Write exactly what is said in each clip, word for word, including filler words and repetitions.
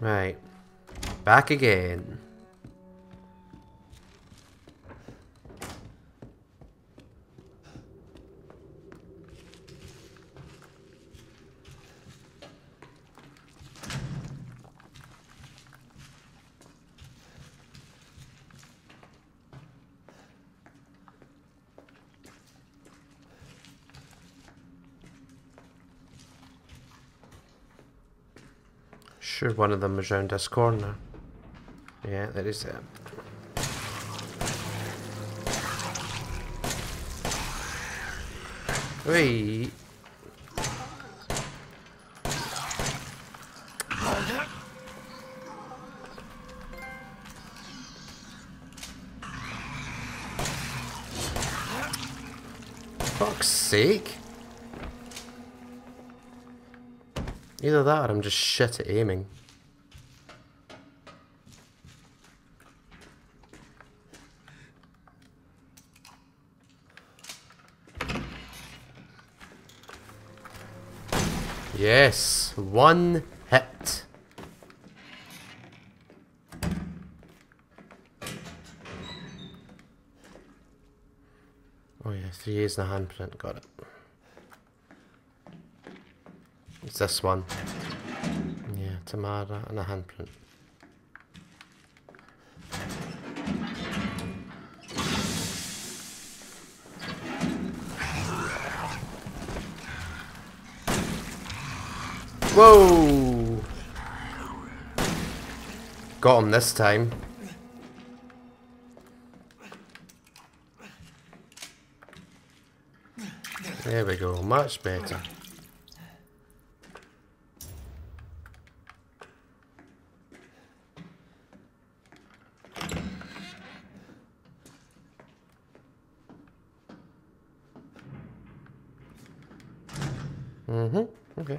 Right. Back again. Sure, one of them is round this corner. Yeah, that is it. Wait. Fuck's sake. Either that or I'm just shit at aiming. Yes, one hit. Oh yeah, three A's in the handprint, got it. It's this one. Yeah, Tamara and a handprint. Whoa! Got him this time. There we go, much better. Mm-hmm, okay.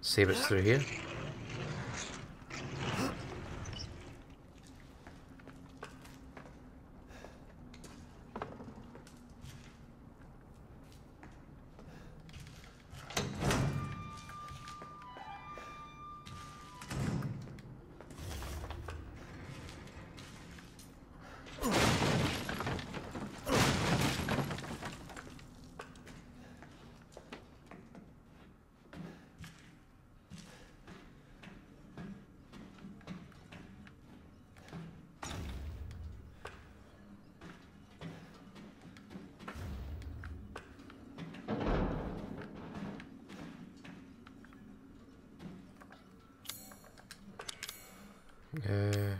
See what's through here. Uh,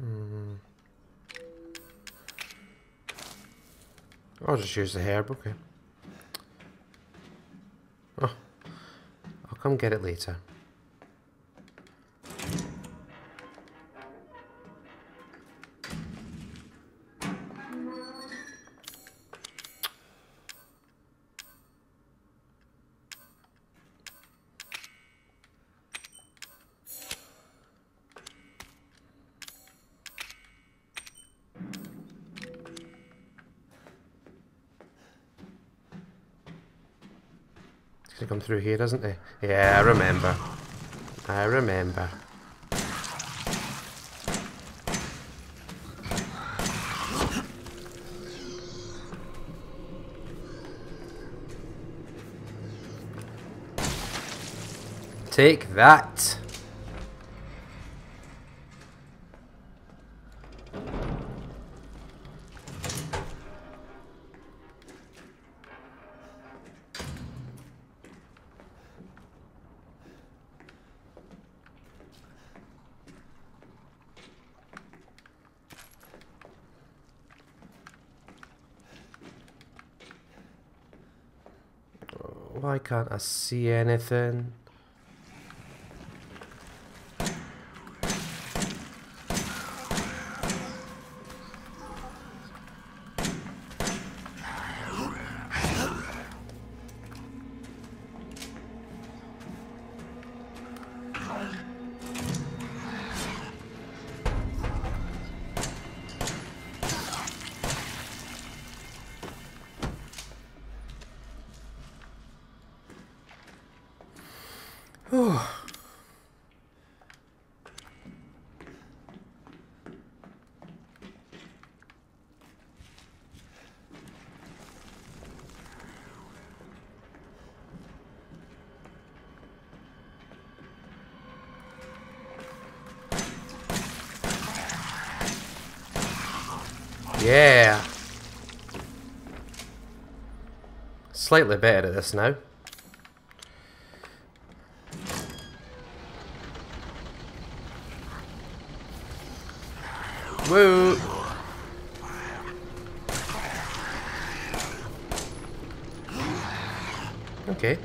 hmm. I'll just use the herb, okay. Oh, I'll come get it later. He's gonna come through here, doesn't he? Yeah, I remember. I remember. Take that! Why can't I see anything? Whew. Yeah. Slightly better at this now. Woo. Okay.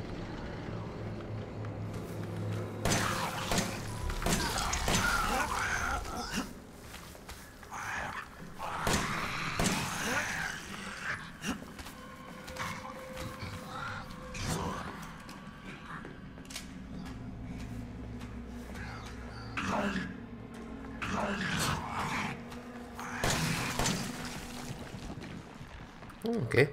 Okay.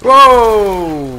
Whoa!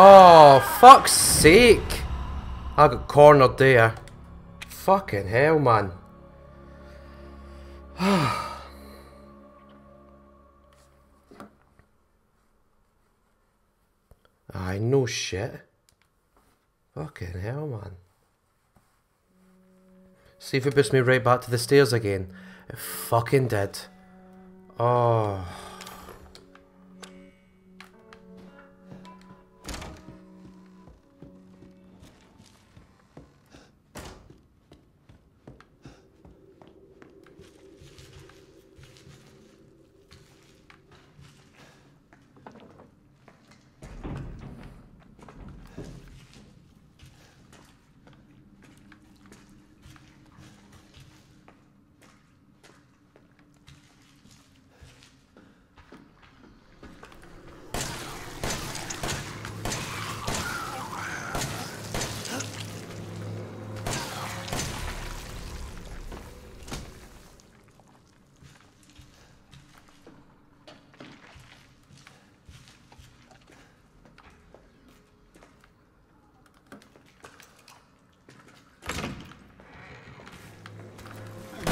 Oh, fuck's sake! I got cornered there. Fucking hell, man. Aye, no shit. Fucking hell, man. See if it puts me right back to the stairs again. It fucking did. Oh.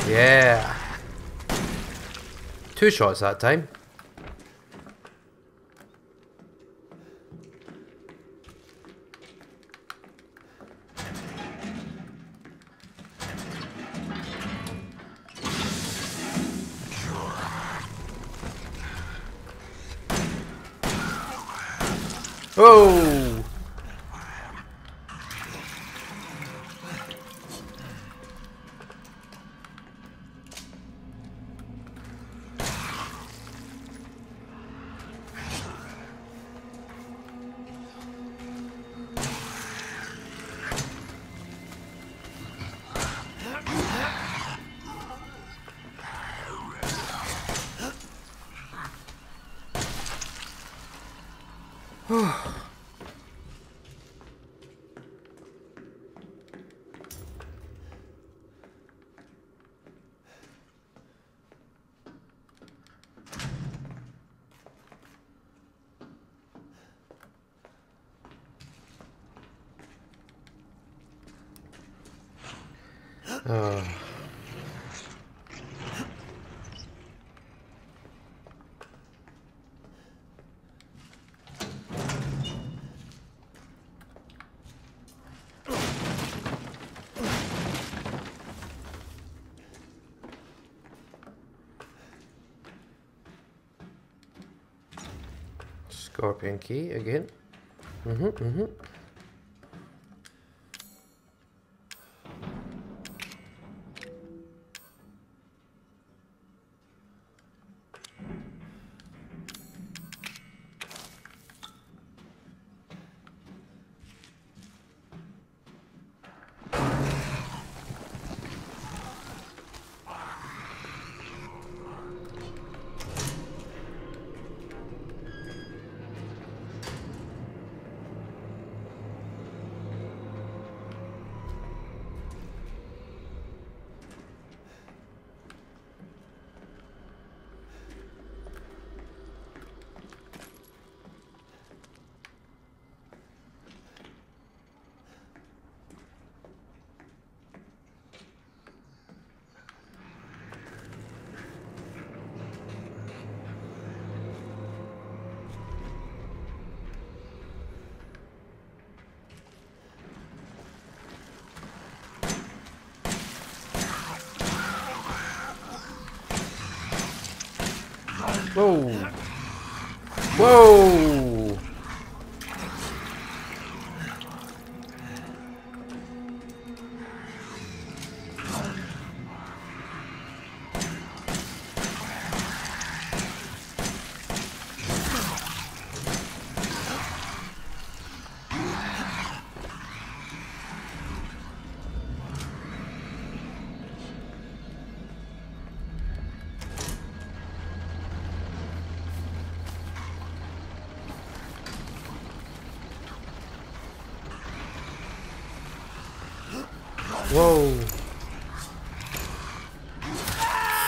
Yeah. Two shots that time. Oh. Oh. Scorpion key again. Mm-hmm, mm-hmm. Whoa! Whoa! Whoa.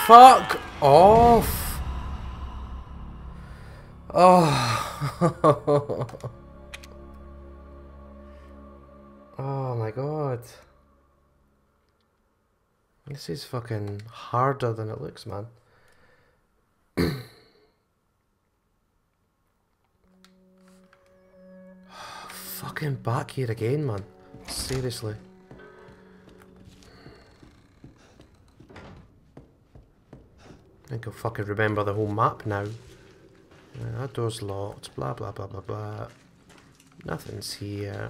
Fuck off. Oh. Oh my god. This is fucking harder than it looks, man. Fucking back here again, man. Seriously. I think I'll fucking remember the whole map now. Yeah, that door's locked, blah blah blah blah blah. Nothing's here.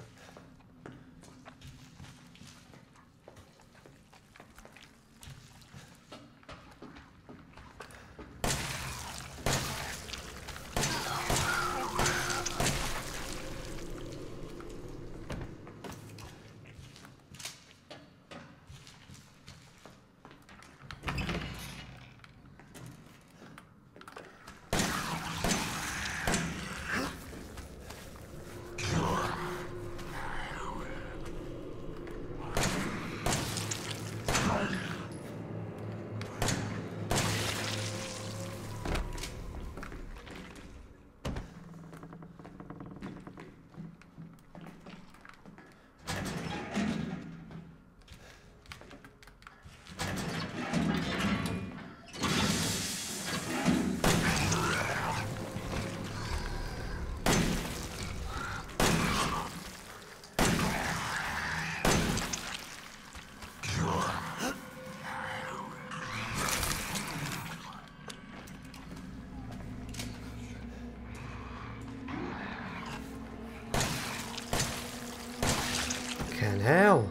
Hell.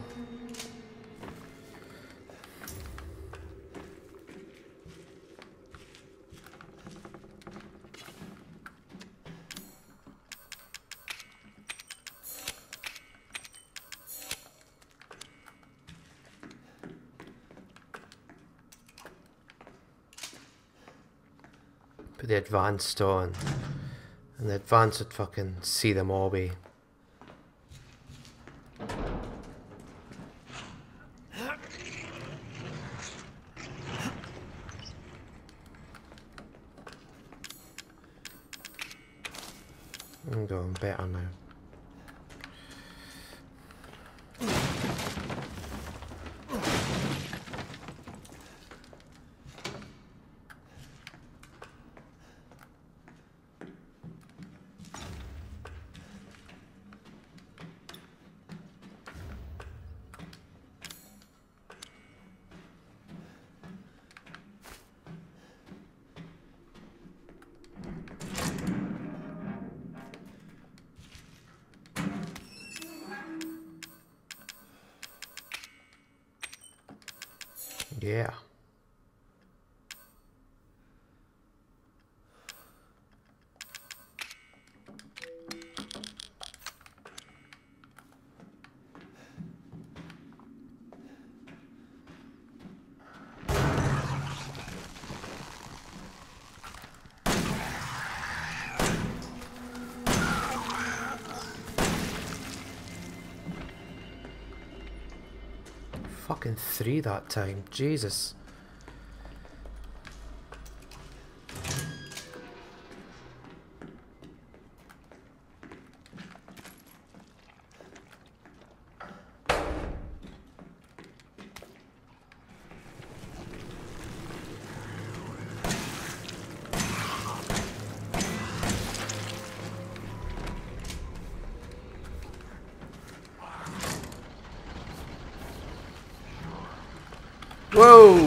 But they advanced on, and they advanced would fucking see them all be. I'm going better now. Yeah. Fucking three that time, Jesus. Whoa!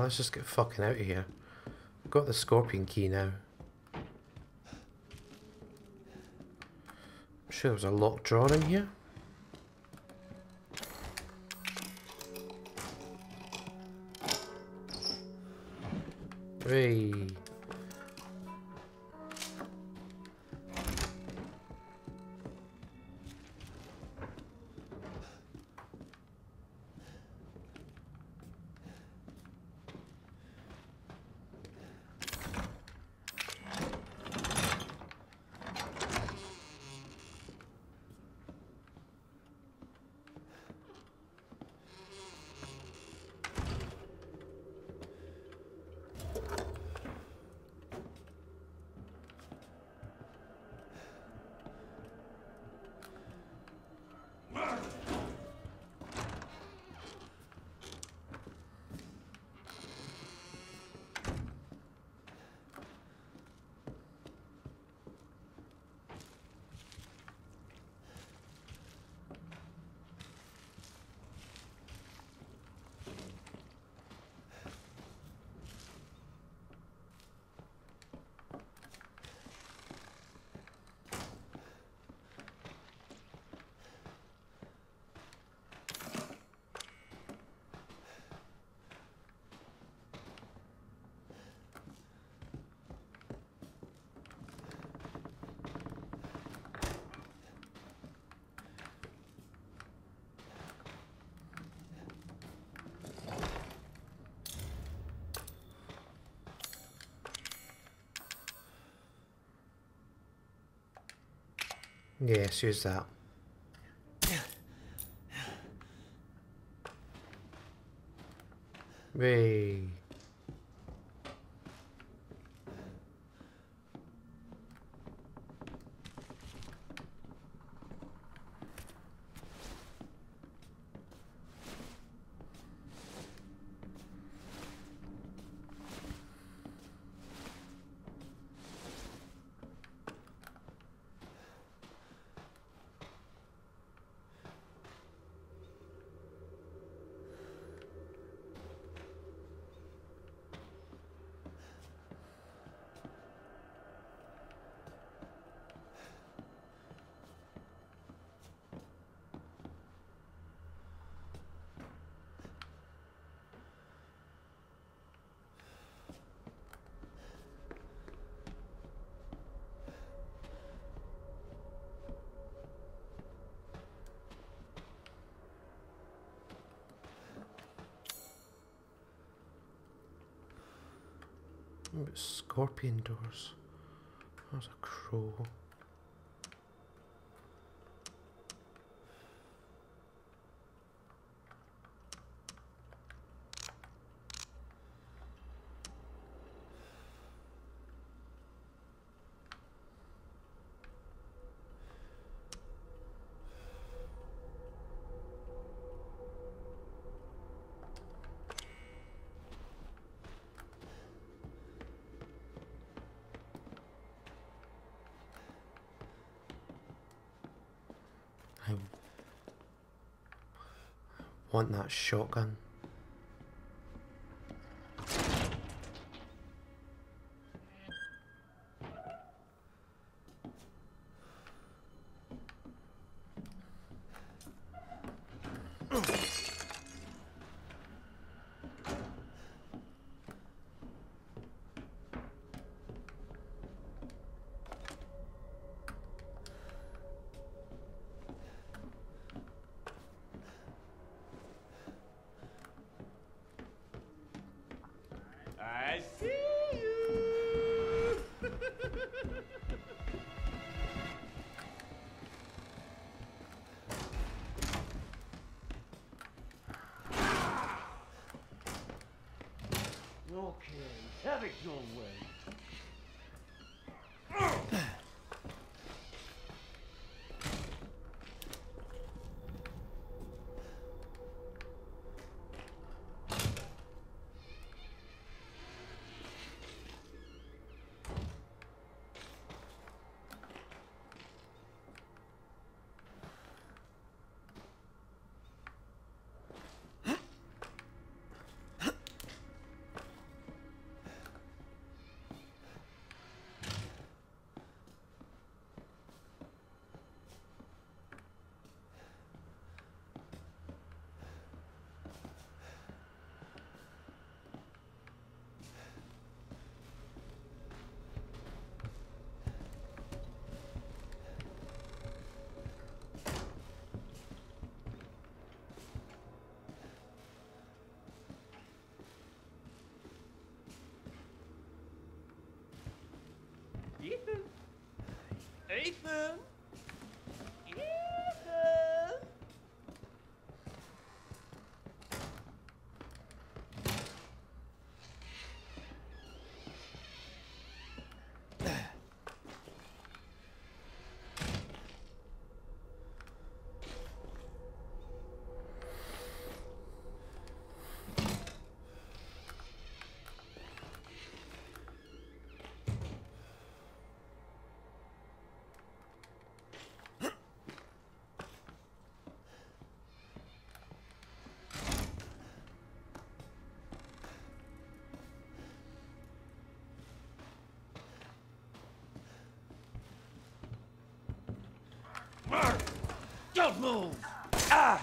Let's just get fucking out of here. I've got the scorpion key now. I'm sure there's a lock drawn in here. Hey. Yes, use that. Hey. Scorpion doors. There's a crow. Want that shotgun. Ethan! Ethan! Ethan! Don't move! Ah!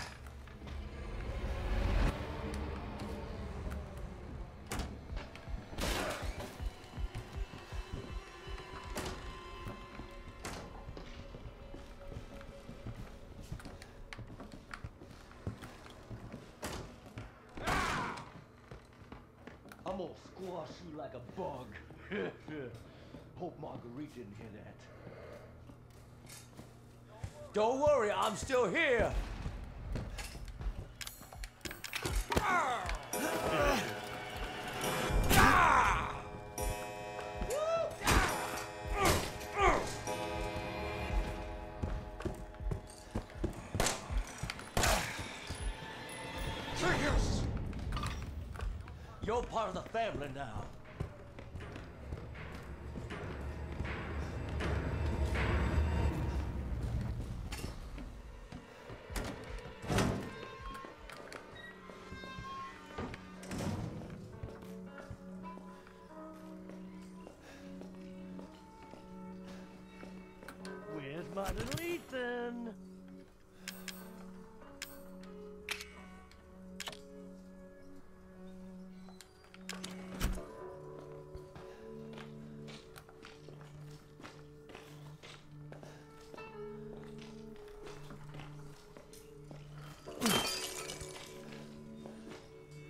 I'm gonna squash you like a bug. Hope Marguerite didn't hear that. Don't worry, I'm still here. You're part of the family now. My little Ethan.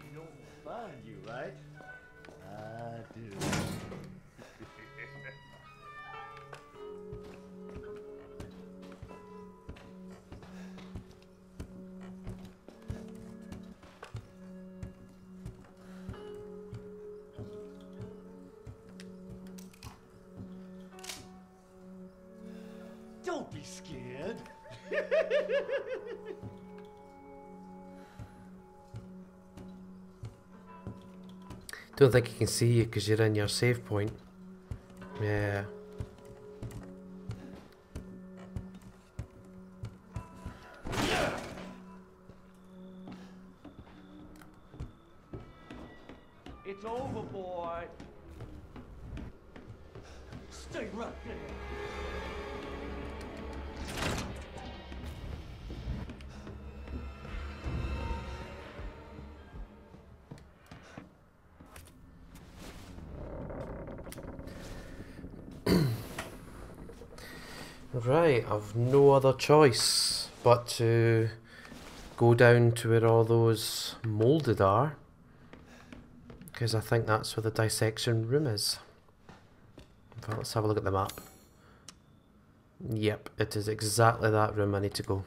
You don't find you, right? I do. Don't be scared. Don't think you can see you because you're on your save point. Yeah. It's over, boy. Stay right there. Right, I've no other choice but to go down to where all those moulded are, because I think that's where the dissection room is. In fact, let's have a look at the map. Yep, it is exactly that room I need to go.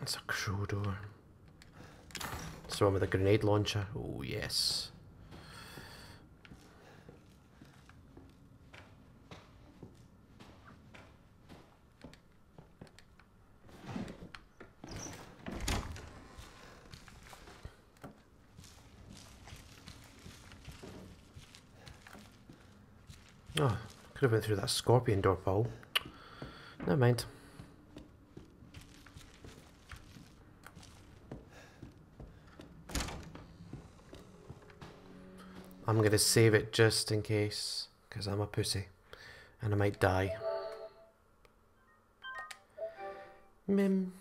It's a crow door. It's the one with a grenade launcher. Oh yes. Oh, could have went through that scorpion door pole. Never mind. I'm going to save it just in case, because I'm a pussy and I might die. Mim.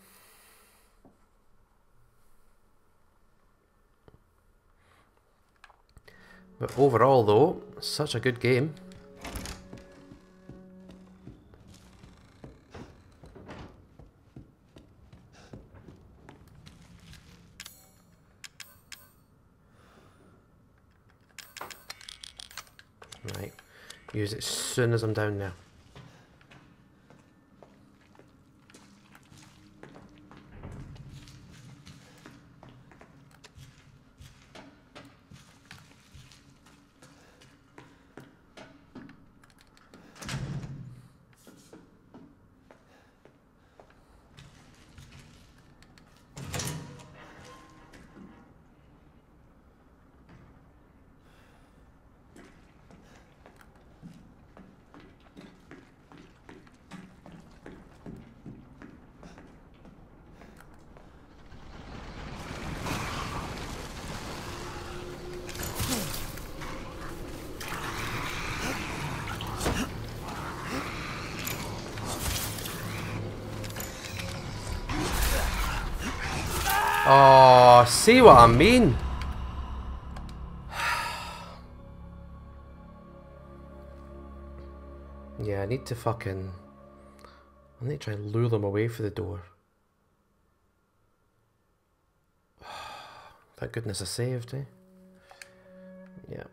But overall though, such a good game. Right, use it as soon as I'm down now. Oh, see what I mean? Yeah, I need to fucking... I need to try and lure them away from the door. Thank goodness I saved, eh? Yeah.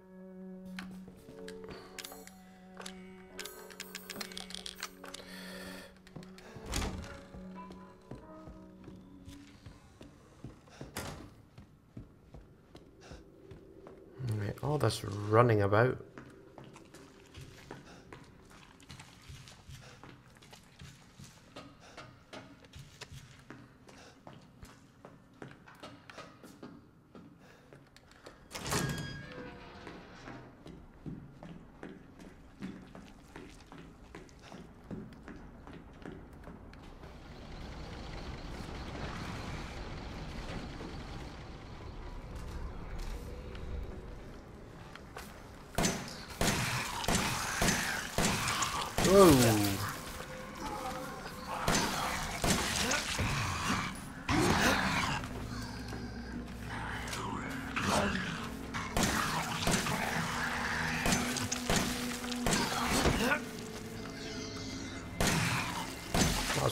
all this running about?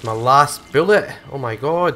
My last bullet. Oh my god.